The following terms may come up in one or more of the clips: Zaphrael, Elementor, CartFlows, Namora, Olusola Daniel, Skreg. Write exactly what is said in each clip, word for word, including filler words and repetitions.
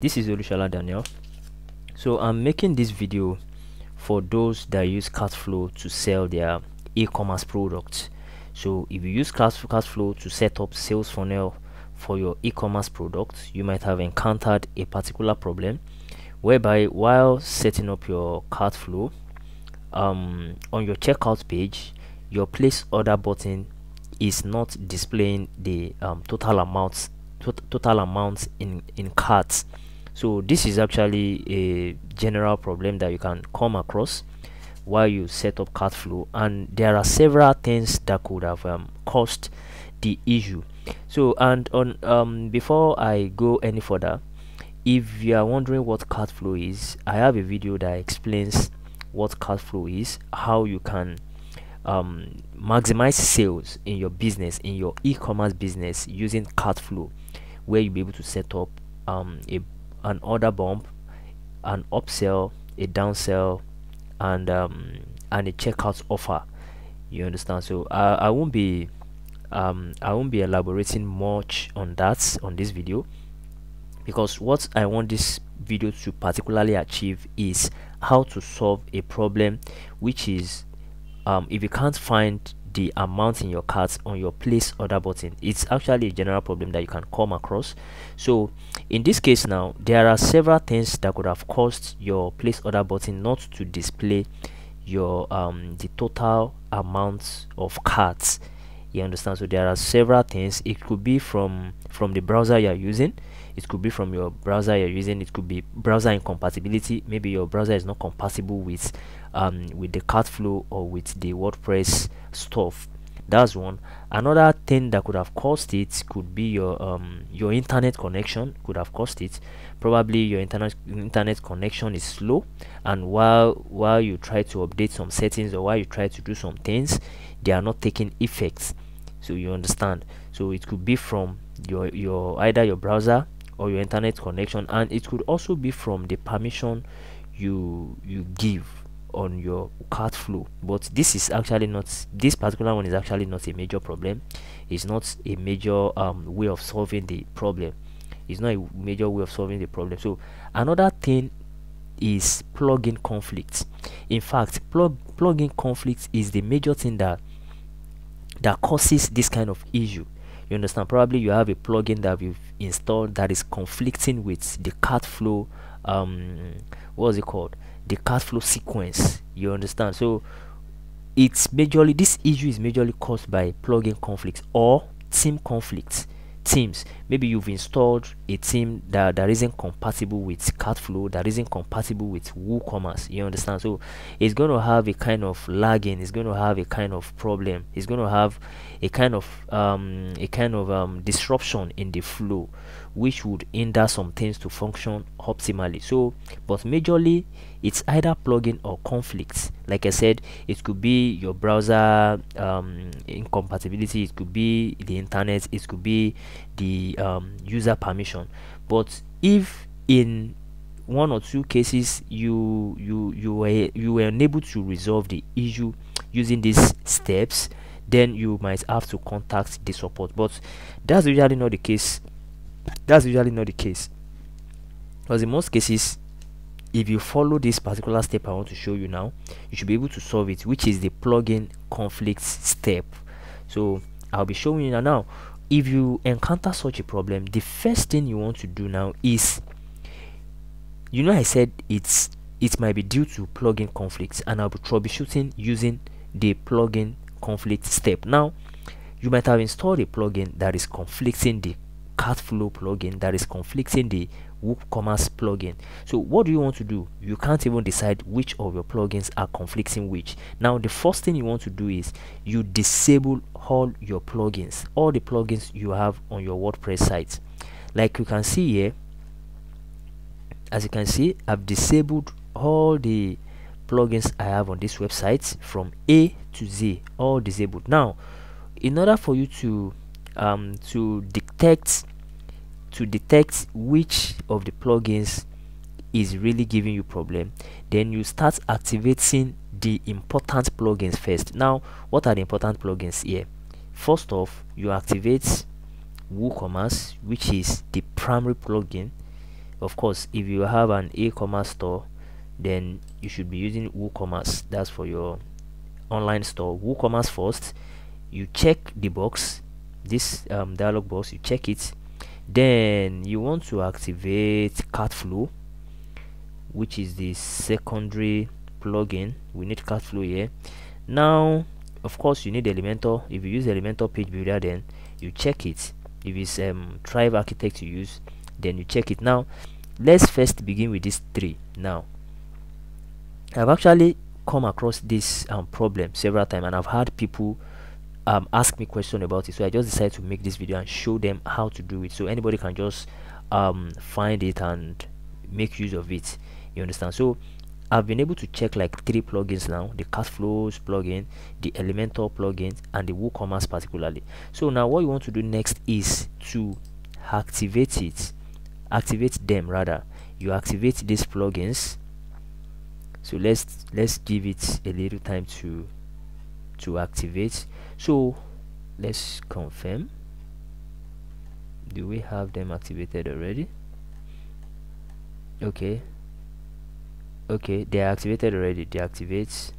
This is Olusola Daniel. So I'm making this video for those that use CartFlows to sell their e-commerce products. So if you use CartFlows to set up sales funnel for your e-commerce products, you might have encountered a particular problem whereby while setting up your CartFlows, um, on your checkout page, your place order button is not displaying the um, total amounts tot total amounts in in carts. So this is actually a general problem that you can come across while you set up CartFlows, and there are several things that could have um, caused the issue. So and on um before I go any further, if you are wondering what CartFlows is, I have a video that explains what CartFlows is, how you can um maximize sales in your business, in your e-commerce business, using CartFlows, where you'll be able to set up um a an order bump, an upsell, a downsell, and um and a checkout offer. You understand? So i i won't be um i won't be elaborating much on that on this video, because what I want this video to particularly achieve is how to solve a problem, which is um if you can't find the amount in your cart on your place order button. It's actually a general problem that you can come across. So in this case now, there are several things that could have caused your place order button not to display your um the total amount of carts. You understand? So there are several things. It could be from from the browser you are using, it could be from your browser you're using, it could be browser incompatibility. Maybe your browser is not compatible with um with the CartFlows or with the WordPress stuff. That's one. Another thing that could have caused it could be your um your internet connection could have caused it. Probably your internet internet connection is slow, and while while you try to update some settings or while you try to do some things, they are not taking effect. So you understand? So it could be from your your either your browser or your internet connection, and it could also be from the permission you you give on your CartFlows. But this is actually not this particular one is actually not a major problem. It's not a major um way of solving the problem. It's not a major way of solving the problem. So another thing is plugin conflict. In fact, plug plugin conflict is the major thing that that causes this kind of issue. You understand? Probably you have a plugin that you've installed that is conflicting with the CartFlows um what is it called the CartFlows sequence. You understand? So it's majorly this issue is majorly caused by plugin conflicts or theme conflicts. Themes, maybe you've installed a theme that that isn't compatible with CartFlows, that isn't compatible with WooCommerce. You understand? So it's going to have a kind of lagging, it's going to have a kind of problem, it's going to have a kind of um a kind of um disruption in the flow, which would hinder some things to function optimally. So but majorly it's either plugin or conflicts. Like I said, it could be your browser um, incompatibility, it could be the internet, it could be the um, user permission. But if in one or two cases you you you were you were unable to resolve the issue using these steps, then you might have to contact the support. But that's usually not the case. That's usually not the case, because in most cases, if you follow this particular step I want to show you now, you should be able to solve it, which is the plugin conflict step. So I'll be showing you now. If you encounter such a problem, the first thing you want to do now is, you know, I said it's it might be due to plugin conflicts, and I'll be troubleshooting using the plugin conflict step. Now you might have installed a plugin that is conflicting the CartFlows plugin, that is conflicting the WooCommerce plugin. So what do you want to do? You can't even decide which of your plugins are conflicting which. Now the first thing you want to do is you disable all your plugins, all the plugins you have on your WordPress site. Like you can see here, as you can see, I've disabled all the plugins I have on this website from A to Z, all disabled. Now in order for you to um to detect to detect which of the plugins is really giving you problem, then you start activating the important plugins first. Now what are the important plugins here? First off, you activate WooCommerce, which is the primary plugin, Of course, if you have an e-commerce store, then you should be using WooCommerce. That's for your online store. WooCommerce first. You check the box, this um, dialog box, you check it. Then you want to activate CartFlow, which is the secondary plugin. We need CartFlow here. Now, of course, you need Elementor. If you use Elementor Page Builder, then you check it. If it's um, Thrive Architect you use, then you check it. Now, let's first begin with these three. Now, I've actually come across this um, problem several times, and I've had people Um, ask me question about it, so I just decided to make this video and show them how to do it, so anybody can just um, find it and make use of it. You understand? So I've been able to check like three plugins now: the CartFlows plugin, the Elementor plugin, and the WooCommerce particularly. So now what you want to do next is to activate it, activate them rather. You activate these plugins. So let's let's give it a little time to to activate. So let's confirm, do we have them activated already? Okay, okay, they are activated already. Deactivate,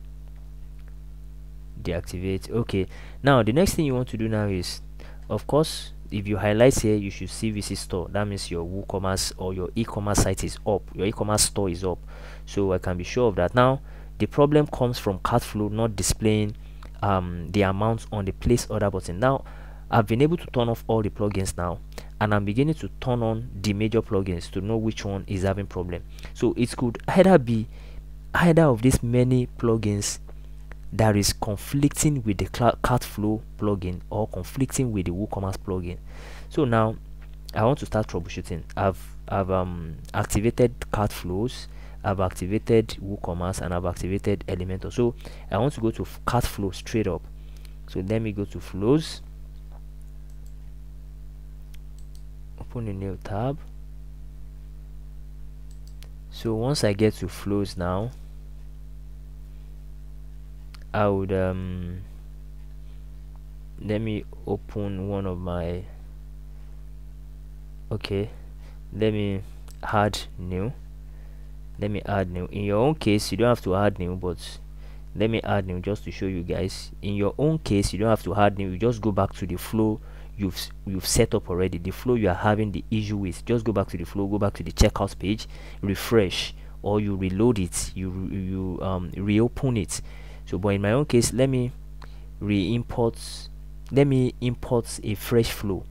deactivate. Okay, now the next thing you want to do now is, of course, if you highlight here, you should see V C store. That means your WooCommerce or your e-commerce site is up, your e-commerce store is up, so I can be sure of that. Now the problem comes from CartFlow not displaying um, the amount on the place order button. Now I've been able to turn off all the plugins now, and I'm beginning to turn on the major plugins to know which one is having problem. So it could either be either of these many plugins that is conflicting with the CartFlow plugin or conflicting with the WooCommerce plugin. So now I want to start troubleshooting. I've I've um, activated CartFlows, I've activated WooCommerce, and I've activated Elementor. So I want to go to CartFlow straight up. So let me go to Flows, open a new tab. So once I get to Flows now, I would um let me open one of my, okay, let me add new. Let me add new. In your own case, you don't have to add new, but let me add new just to show you guys. In your own case, you don't have to add new. You just go back to the flow you've you've set up already, the flow you are having the issue with. Just go back to the flow, go back to the checkout page, refresh, or you reload it, you you um reopen it. So but in my own case, let me re-import let me import a fresh flow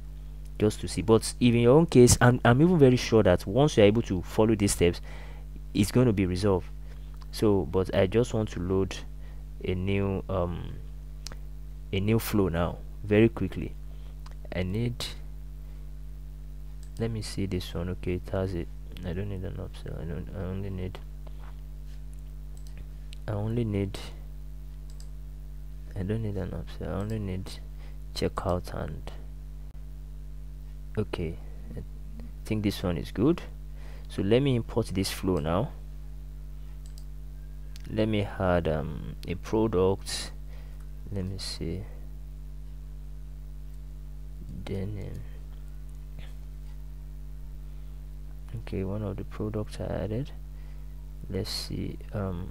just to see. But if in your own case, I'm, I'm even very sure that once you're able to follow these steps, it's going to be resolved. So but I just want to load a new um a new flow now very quickly. I need, let me see this one. Okay, it has it. I don't need an upsell. I don't I only need I only need I don't need an upsell. I only need checkout, and okay, I think this one is good. So let me import this flow now. Let me add um, a product. Let me see. Then, okay, one of the products I added. Let's see. Um,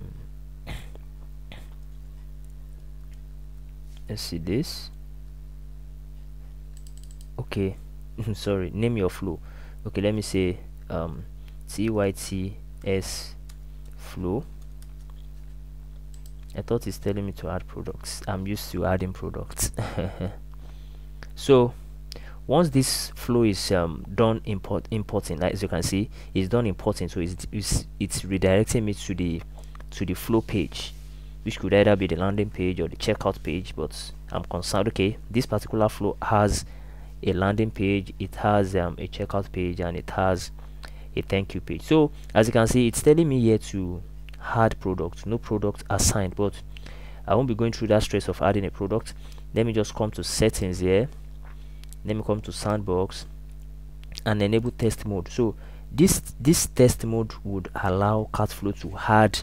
let's see this. Okay, sorry. Name your flow. Okay, let me say um. T Y T S flow. I thought it's telling me to add products. I'm used to adding products. So once this flow is um, done import importing, like as you can see, it's done importing. So it's, it's it's redirecting me to the to the flow page, which could either be the landing page or the checkout page. But I'm concerned. Okay, this particular flow has a landing page, it has um, a checkout page, and it has a thank you page. So as you can see, it's telling me here to add product, no product assigned, but I won't be going through that stress of adding a product. Let me just come to settings here, let me come to sandbox and enable test mode. So this this test mode would allow CartFlow to add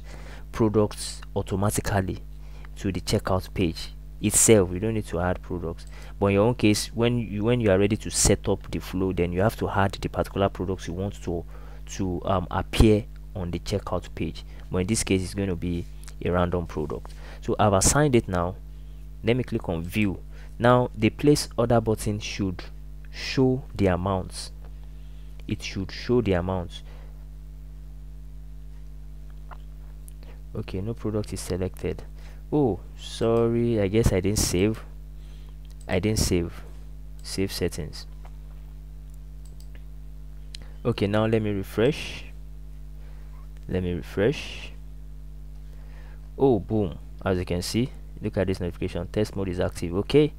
products automatically to the checkout page itself. You don't need to add products. But in your own case, when you when you are ready to set up the flow, then you have to add the particular products you want to to um, appear on the checkout page, but in this case it's going to be a random product. So I've assigned it. Now let me click on view. Now the place order button should show the amounts. It should show the amounts. Okay, no product is selected. Oh, sorry, I guess I didn't save. I didn't save. Save settings. Okay, now let me refresh. Let me refresh. Oh, boom. As you can see, look at this notification. Test mode is active. Okay.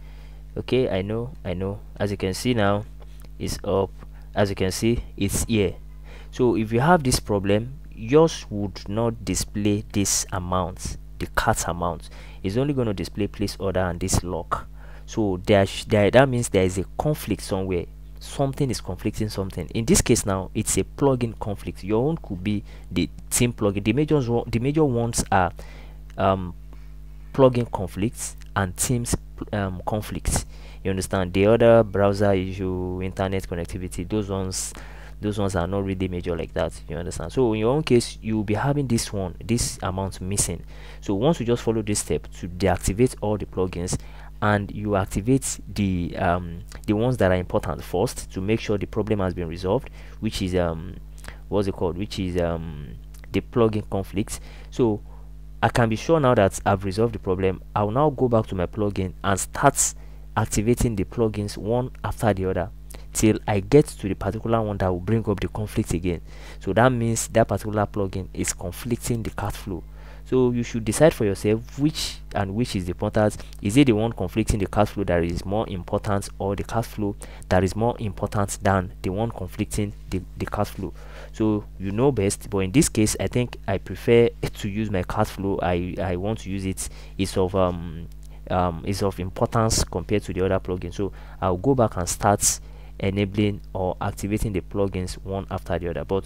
Okay, I know, I know. As you can see now, it's up. As you can see, it's here. So if you have this problem, yours would not display this amount, the cart amount. It's only going to display place order and this lock. So there, there, that means there is a conflict somewhere. Something is conflicting something. In this case now, it's a plugin conflict. Your own could be the theme plugin. The major, the major ones are um, plugin conflicts and themes um, conflicts. You understand? The other browser issue, internet connectivity, those ones, those ones are not really major like that. You understand? So in your own case, you'll be having this one, this amount missing. So once you just follow this step to deactivate all the plugins, and you activate the um the ones that are important first to make sure the problem has been resolved, which is um what's it called which is um the plugin conflicts. So I can be sure now that I've resolved the problem. I'll now go back to my plugin and start activating the plugins one after the other till I get to the particular one that will bring up the conflict again. So that means that particular plugin is conflicting the cart flow. So you should decide for yourself which and which is the important. Is it the one conflicting the cart flow that is more important, or the cart flow that is more important than the one conflicting the, the cart flow? So you know best, but in this case I think I prefer to use my cart flow. I, I want to use it. It's of um um it's of importance compared to the other plugin. So I'll go back and start enabling or activating the plugins one after the other, but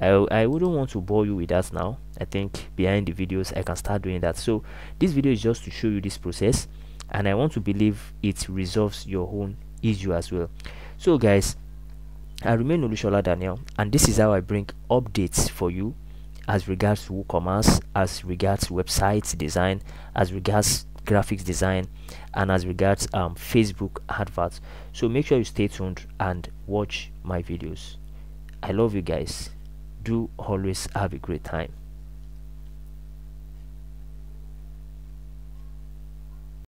I, I wouldn't want to bore you with that now. I think behind the videos I can start doing that. So this video is just to show you this process, and I want to believe it resolves your own issue as well. So guys, I remain Olusola Daniel, and this is how I bring updates for you as regards to WooCommerce, as regards website design, as regards graphics design, and as regards um, Facebook adverts. So make sure you stay tuned and watch my videos. I love you guys. Do always have a great time.